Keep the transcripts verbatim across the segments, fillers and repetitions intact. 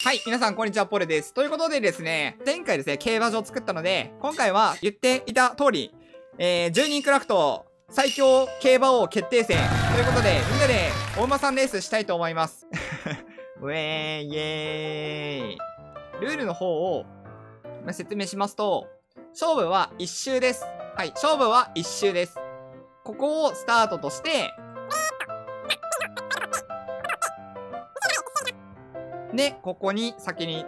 はい、皆さん、こんにちは、ポレです。ということでですね、前回ですね、競馬場を作ったので、今回は言っていた通り、えー、じゅうにんクラフト最強競馬王決定戦ということで、みんなでお馬さんレースしたいと思います。ウェーイ、イェーイ。ルールの方を説明しますと、勝負はいっ周です。はい、勝負はいっ周です。ここをスタートとして、で、ここに先に、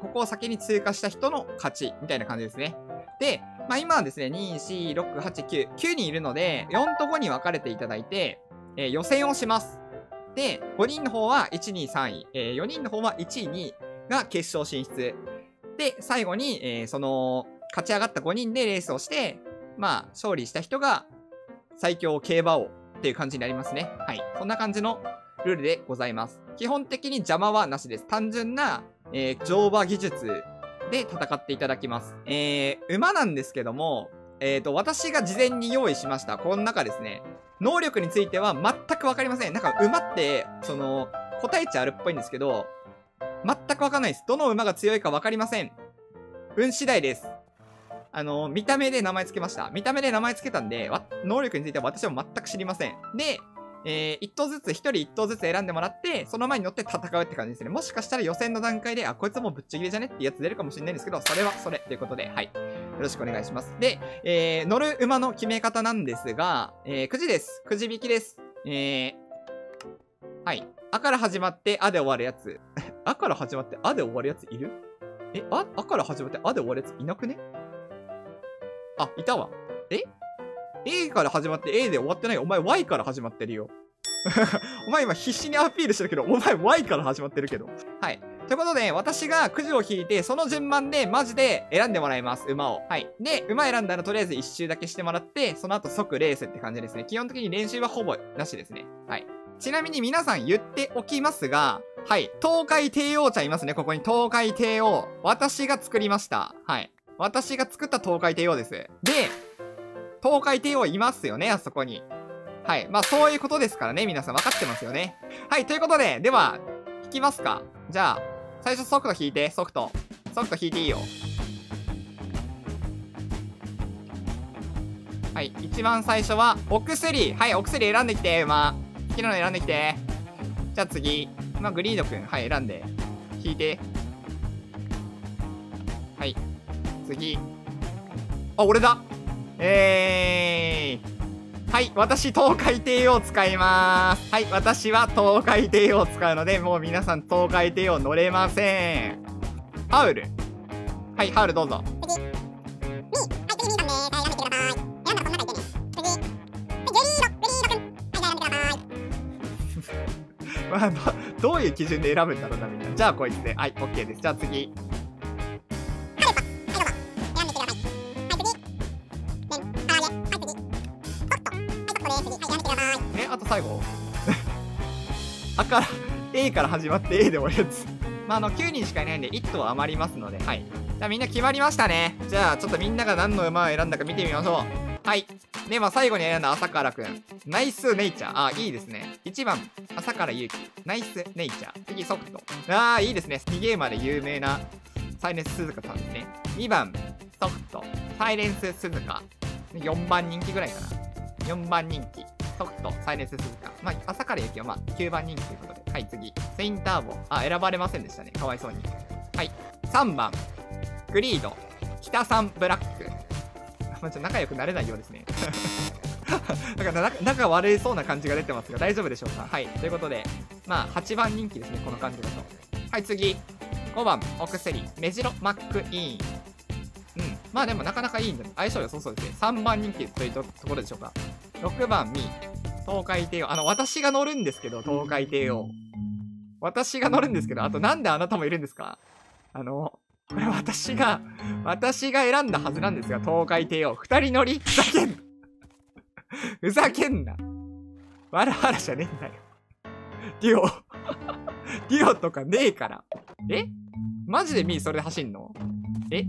ここを先に通過した人の勝ち、みたいな感じですね。で、まあ今はですね、に、よん、ろく、はち、きゅう、きゅう人いるので、よんとごに分かれていただいて、えー、予選をします。で、ごにんの方はいち、に、さんい、えー、よにんの方はいちい、にいが決勝進出。で、最後に、えー、その、勝ち上がったごにんでレースをして、まあ、勝利した人が最強競馬王っていう感じになりますね。はい。そんな感じのルールでございます。基本的に邪魔はなしです。単純な、えー、乗馬技術で戦っていただきます。えー、馬なんですけども、えっと、私が事前に用意しました。この中ですね、能力については全くわかりません。なんか馬って、その、個体値あるっぽいんですけど、全くわかんないです。どの馬が強いかわかりません。運次第です。あの、見た目で名前つけました。見た目で名前つけたんで、能力については私は全く知りません。で、えー、一頭ずつ、一人一頭ずつ選んでもらって、その前に乗って戦うって感じですね。もしかしたら予選の段階で、あ、こいつもうぶっちぎりじゃねってやつ出るかもしれないんですけど、それはそれということで、はい。よろしくお願いします。で、えー、乗る馬の決め方なんですが、えー、くじです。くじ引きです。えー、はい。あから始まって、あで終わるやつ。あから始まって、あで終わるやついる？え、あ、あから始まって、あで終わるやついなくね？あ、いたわ。え？A から始まって A で終わってない。お前 Y から始まってるよ。お前今必死にアピールしてるけど、お前 Y から始まってるけど。はい。ということで、私がくじを引いて、その順番でマジで選んでもらいます。馬を。はい。で、馬選んだらとりあえずいっ周だけしてもらって、その後即レースって感じですね。基本的に練習はほぼなしですね。はい。ちなみに皆さん言っておきますが、はい。東海帝王ちゃんいますね。ここに東海帝王。私が作りました。はい。私が作った東海帝王です。で、東海帝王いますよね、あそこに。はい。まあ、そういうことですからね。皆さん分かってますよね。はい。ということで、では、引きますか。じゃあ、最初ソフト引いて、ソフト。ソフト引いていいよ。はい。一番最初は、お薬。はい。お薬選んできて、馬。好きなの選んできて。じゃあ次。まあ、グリードくん。はい。選んで。引いて。はい。次。あ、俺だ。えー、はい、私、東海帝王使いまーす。はい、私は東海帝王使うので、もう皆さん東海帝王乗れません。ハウル。はい、ハウルどうぞ。まあ、どういう基準で選ぶんだろうな、みんな。じゃあ、こいつで。はい、OK です。じゃあ次。最後あから A から始まって A で終わるやつまああのきゅうにんしかいないんでいち頭余りますので、はい、じゃあみんな決まりましたね。じゃあちょっとみんなが何の馬を選んだか見てみましょう。はい。で、まあ最後に選んだ朝からくん、ナイスネイチャー。あ、いいですね。いちばん朝からゆうき、ナイスネイチャー。次ソフト。ああ、いいですね。逃げ馬で有名なサイレンス鈴鹿さんですね。にばんソフト、サイレンス鈴鹿。よんばん人気ぐらいかな。よんばん人気ソフト、サイレンス鈴鹿。まあ、朝から駅は、まあ、きゅうばん人気ということで。はい、次。セインターボ。あ、選ばれませんでしたね。かわいそうに。はい。さんばん。グリード。北サンブラック。まあ、ちょっと仲良くなれないようですね。なんか、仲悪いそうな感じが出てますが、大丈夫でしょうか。はい。ということで、まあ、はちばん人気ですね。この感じだと。はい、次。ごばん、オクセリ。メジロマックイーン。うん。まあ、でもなかなかいいんだ。相性良さそうですね。さんばん人気というところでしょうか。ろくばん、ミー。東海帝王。あの、私が乗るんですけど、東海帝王。私が乗るんですけど、あとなんであなたもいるんですか？あの、これ私が、私が選んだはずなんですが、東海帝王。二人乗り？ふざけんな。ふざけんな。わらわらじゃねえんだよ。デュオ。デュオとかねえから。え？マジでミーそれで走んの？え？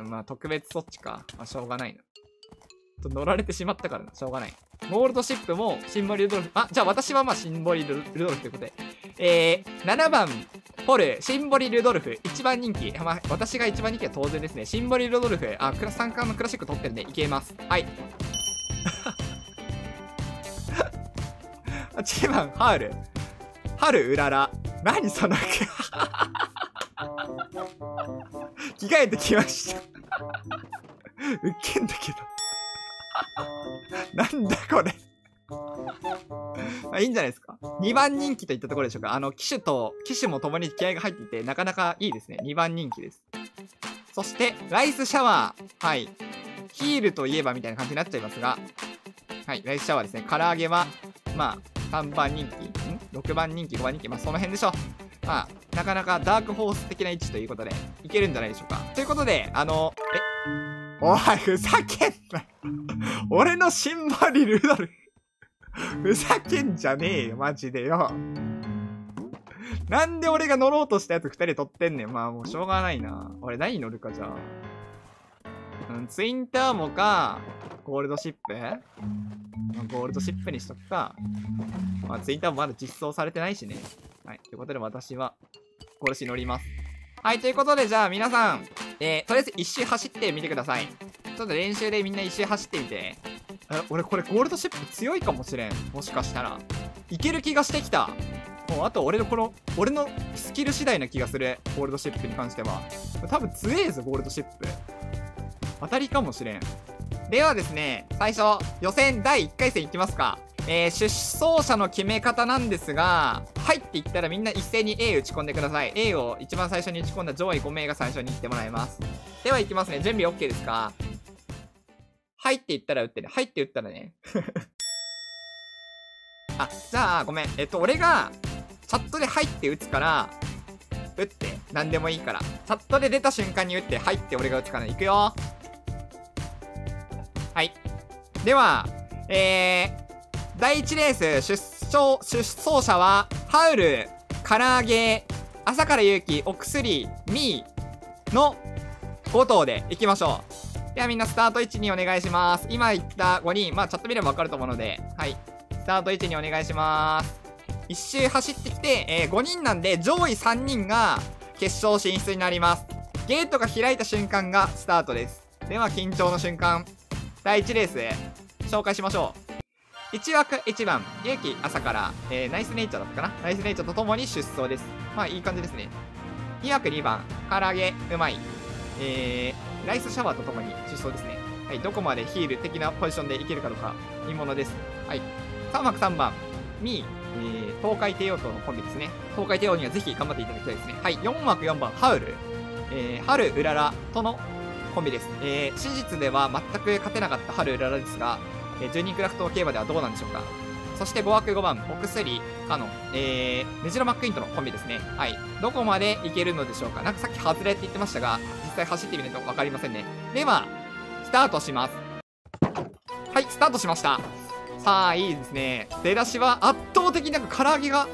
まあ、特別そっちか。まあ、しょうがないな。と乗られてしまったからな。しょうがない。ゴールドシップもシンボリルドルフ。あ、じゃあ私はまあシンボリルドルフということで。えー、ななばん、ホル、シンボリ・ルドルフ、一番人気。まあ、私が一番人気は当然ですね。シンボリ・ルドルフ、あ、クラスさんからのクラシック取ってるんで、いけます。はい。はちばん、ハウル。ハル、うらら。何その着替えてきました。ウッケんだけど。なんだこれ。いいんじゃないですか。にばん人気といったところでしょうか。あの、騎手と、騎手も共に気合が入っていて、なかなかいいですね。にばん人気です。そして、ライスシャワー。はい。ヒールといえばみたいな感じになっちゃいますが、はい、ライスシャワーですね。唐揚げは、まあ、さんばん人気、ん ?ろくばん人気、ごばん人気、まあ、その辺でしょう。まあ、なかなかダークホース的な位置ということで、いけるんじゃないでしょうか。ということで、あの、え、おい、ふざけんな俺のシンボリルドル。ふざけんじゃねえよ、マジでよ。なんで俺が乗ろうとしたやつふたり取ってんねん。まあ、もうしょうがないな。俺何乗るか、じゃあ。うん、ツインターボか、ゴールドシップゴールドシップにしとくか。まあ、ツインターボまだ実装されてないしね。はい。ということで、私は、ゴルシ乗ります。はい。ということで、じゃあ、皆さん、えー、とりあえず一周走ってみてください。ちょっと練習でみんな一周走ってみて。あ、俺これゴールドシップ強いかもしれん。もしかしたら。いける気がしてきた。もう、あと俺のこの、俺のスキル次第な気がする。ゴールドシップに関しては。多分強えぞ、ゴールドシップ。当たりかもしれん。ではですね、最初、予選だいいっかいせんいきますか。えー、出走者の決め方なんですが、入っていったらみんな一斉に A 打ち込んでください。A を一番最初に打ち込んだ上位ごめいが最初に行ってもらいます。では行きますね。準備 OK ですか？入っていったら打ってね。入って打ったらね。あ、じゃあごめん。えっと、俺がチャットで入って打つから、打って。何でもいいから。チャットで出た瞬間に打って、入って俺が打つから。行くよ。はい。では、えー、だいいちレース、出走、出走者は、ハウル、唐揚げ、朝から勇気、お薬、ミーのご頭でいきましょう。ではみんなスタート位置にお願いします。今言ったごにん、まあチャット見ればわかると思うので、はい。スタート位置にお願いします。一周走ってきて、えー、ごにんなんで上位さんにんが決勝進出になります。ゲートが開いた瞬間がスタートです。では緊張の瞬間、だいいちレース、紹介しましょう。いち枠いちばん、勇気朝から、えー、ナイスネイチャーだったかな。ナイスネイチャーとともに出走です。まあいい感じですね。に枠にばん、唐揚げ、うまい。えー、ライスシャワーとともに出走ですね。はい、どこまでヒール的なポジションでいけるかどうか、見ものです。はい。さん枠さんばん、ミー、えー、東海帝王とのコンビですね。東海帝王にはぜひ頑張っていただきたいですね。はい、よん枠よんばん、ハウル、えー、ハル、ウララとのコンビです。えー、史実では全く勝てなかったハル、ウララですが、じゅうにんクラフト競馬ではどうなんでしょうか。そしてご枠ごばん、お薬、カノン、えー、メジロマックインとのコンビですね。はい。どこまでいけるのでしょうか。なんかさっき外れって言ってましたが、実際走ってみないとわかりませんね。では、スタートします。はい、スタートしました。さあ、いいですね。出だしは圧倒的になんか唐揚げが、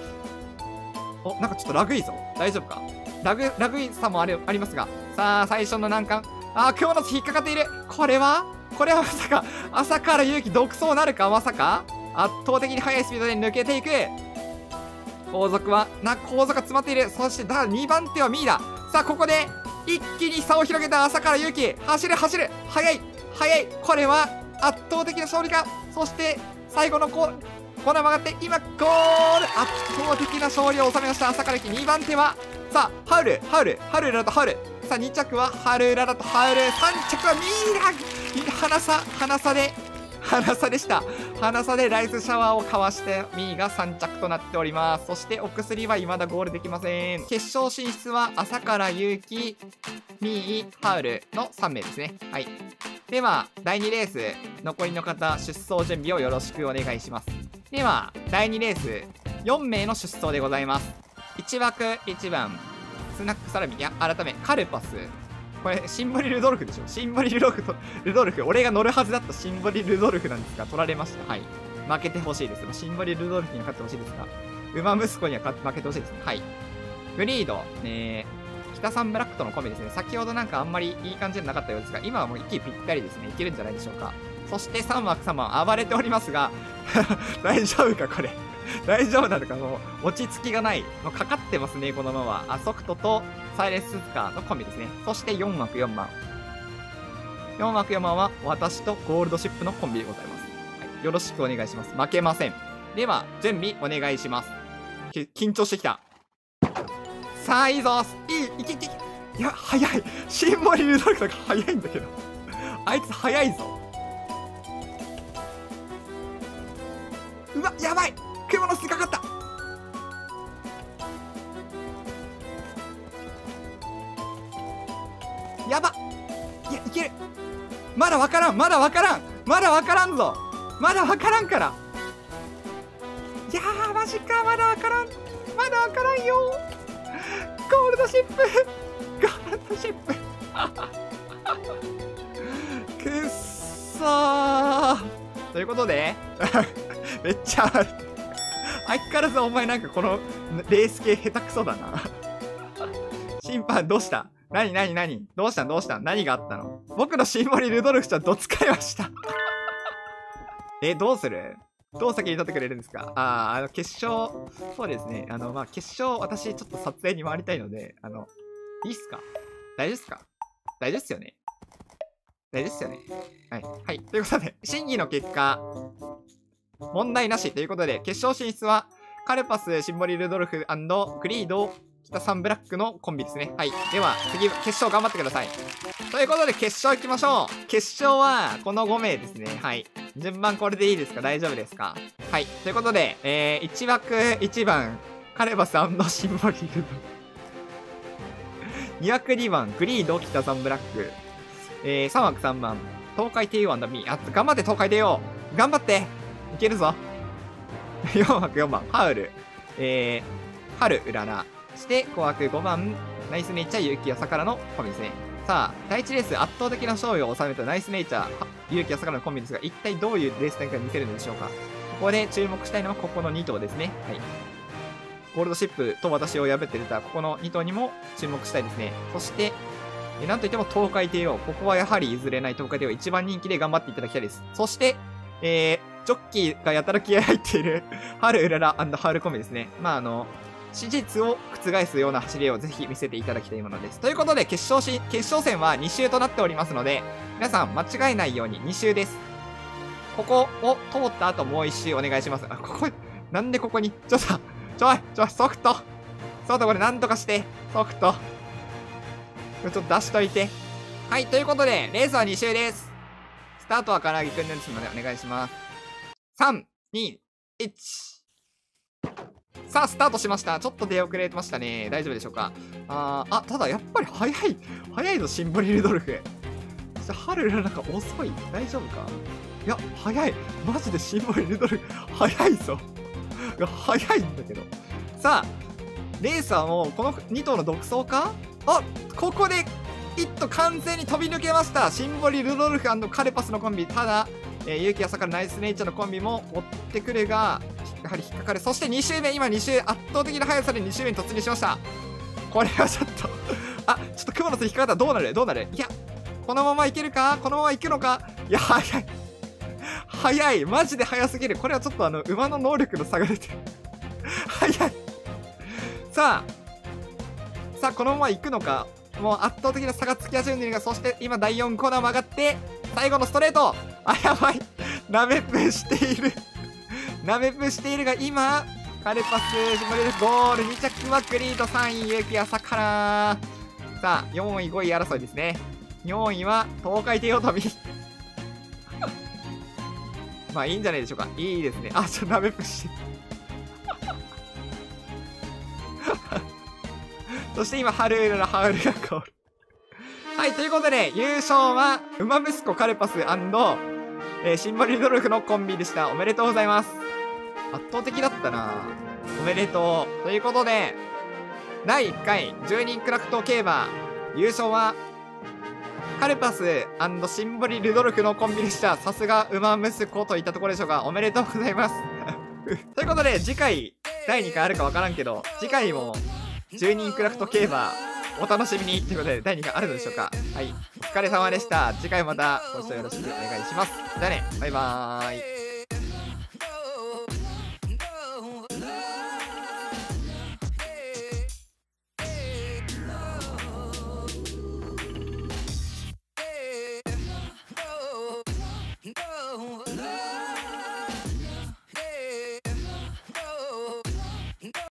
お、なんかちょっとラグいぞ。大丈夫か。ラグ、ラグいさもあれ、ありますが。さあ、最初の難関。あー、クモの巣引っかかっている。これはこれはまさか、朝から勇気独走なるか、まさか、圧倒的に速いスピードで抜けていく。後続は、な、後続が詰まっている。そして、だ、にばん手はミーだ。さあ、ここで、一気に差を広げた朝から勇気。走る、走る。速い、速い。これは、圧倒的な勝利か。そして、最後のコーナー曲がって、今、ゴール。圧倒的な勝利を収めました。朝から勇気、にばん手は、さあ、ハウル、ハウル、ハウルラとハウル。さあ、に着は、ハルララとハウル。さん着は、ミーだ。花差、花差で、花差でした。花差でライスシャワーをかわして、ミーがさん着となっております。そして、お薬は未だゴールできません。決勝進出は、朝から勇気、ミー、ハウルのさん名ですね。はい。では、だいにレース、残りの方、出走準備をよろしくお願いします。では、だいにレース、よん名の出走でございます。いち枠いちばん、スナックサラミ、いや、改め、カルパス。これ、シンボリルドルフでしょ。シンボリルドルフ、ルドルフ。俺が乗るはずだったシンボリルドルフなんですが、取られました。はい。負けてほしいです。シンボリルドルフには勝ってほしいですが、馬息子には勝負けてほしいですね。はい。グリード、えー、北三ブラックとのコンビですね。先ほどなんかあんまりいい感じじゃなかったようですが、今はもう息ぴったりですね。いけるんじゃないでしょうか。そしてさん枠様は暴れておりますが、大丈夫か、これ。大丈夫なのか、もう落ち着きがない。もうかかってますね、このまま。あ、ソクトとサイレンススカーのコンビですね。そしてよん枠よんばん。よん枠よんばんは私とゴールドシップのコンビでございます。はい、よろしくお願いします。負けません。では、準備お願いします。緊張してきた。さあ、いいぞ。いい、いけいけいけ。いや、早い。シンボリルドルフが早いんだけど。あいつ早いぞ。うわ、やばい。クモの巣にかかった。やば。いや、いける。まだわからん、まだわからん、まだわからんぞ。まだわからんから。いやー、マジか。まだわからん。まだわからんよ。ゴールドシップ。ゴールドシップ。くっそー。ということで、めっちゃある。相変わらずお前なんかこのレース系下手くそだな。審判どうした？何何何？どうしたどうした何があったの？僕のシンボリルドルフちゃんどつかれました。え、どうする？どう先に取ってくれるんですか？あー、あの、決勝、そうですね。あの、まあ、決勝、私ちょっと撮影に回りたいので、あの、いいっすか？大丈夫っすか？大丈夫っすよね？大丈夫っすよね？はい。はい。ということで、審議の結果、問題なしということで、決勝進出は、カルパス、シンボリルドルフ&クリード、北サンブラックのコンビですね。はい。では、次、決勝頑張ってください。ということで、決勝行きましょう。決勝は、このご名ですね。はい。順番これでいいですか？大丈夫ですか？はい。ということで、えー、いち枠いちばん、カルパス&シンボリルドルフ。に枠にばん、クリード、北サンブラック。えー、さん枠さんばん、東海帝王&ミー。あ、頑張って、東海帝王。頑張って。いけるぞ。よん枠よんばん、ハウル。えー、春うらら。して、ご枠ごばん、ナイスネイチャー、勇気やさからのコンビですね。さあ、だいいちレース、圧倒的な勝利を収めたナイスネイチャー、勇気やさからのコンビですが、一体どういうレース展開を見せるのでしょうか。ここで注目したいのは、ここのに頭ですね。はい。ゴールドシップと私を破って出た、ここのに頭にも注目したいですね。そして、えなんといっても東海帝王。ここはやはり譲れない東海帝王、一番人気で頑張っていただきたいです。そして、えー、ジョッキーがやたら気合入っている、ハルウララ&ハウルコミですね。まあ、あの、史実を覆すような走りをぜひ見せていただきたいものです。ということで、決勝し、決勝戦はに周となっておりますので、皆さん間違えないようにに周です。ここを通った後もういち周お願いします。あ、ここ、なんでここに、ちょっと、ちょい、ちょい、ソフト。ソフトこれなんとかして、ソフト。ちょっと出しといて。はい、ということで、レースはに周です。スタートはからあげくんですのでお願いします。さん、に、いち。さあ、スタートしました。ちょっと出遅れましたね。大丈夫でしょうか。あー、あ、ただやっぱり早い。早いぞ、シンボリルドルフ。そして、ハルラなんか遅い。大丈夫か？いや、早い。マジでシンボリルドルフ、早いぞ。いや、早いんだけど。さあ、レースはもう、このに頭の独走か？あ、ここで、一頭完全に飛び抜けました。シンボリルドルフ&カルパスのコンビ。ただ、えー、勇気朝からナイスネイチャーのコンビも追ってくるが、やはり引っかかる。そしてに周目、今に周、圧倒的な速さでに周目に突入しました。これはちょっと、あ、ちょっと雲の巣引っかかった。どうなるどうなるいや、このままいけるかこのままいくのかいや、速い。速い。マジで速すぎる。これはちょっとあの、馬の能力の差が出てる。速い。さあ、さあ、このままいくのかもう圧倒的な差がつき始めているが、そして今だいよんコーナー曲がって、最後のストレートあ、やばいなめぷしているなめぷしているが、今、カルパス、シンボリルドルフゴール、に着はクリード、さんい、勇気、朝から。さあ、よんい、ごい争いですね。よんいは、東海帝王とミー。まあ、いいんじゃないでしょうか。いいですね。あ、ちょっとなめぷしてそして今、ハルールのハウルがゴール。はい、ということで、優勝は、ウマ息子カルパス&、えー、シンボリルドルフのコンビでした。おめでとうございます。圧倒的だったなおめでとう。ということで、だいいっ回じゅうにんクラフト競馬、優勝は、カルパス&シンボリルドルフのコンビでした。さすが、ウマ息子といったところでしょうか。おめでとうございます。ということで、次回、だいに回あるかわからんけど、次回も、じゅうにんクラフト競馬、お楽しみにということで、だいに回あるのでしょうか。はい。お疲れ様でした。次回またご視聴よろしくお願いします。じゃあね、バイバーイ。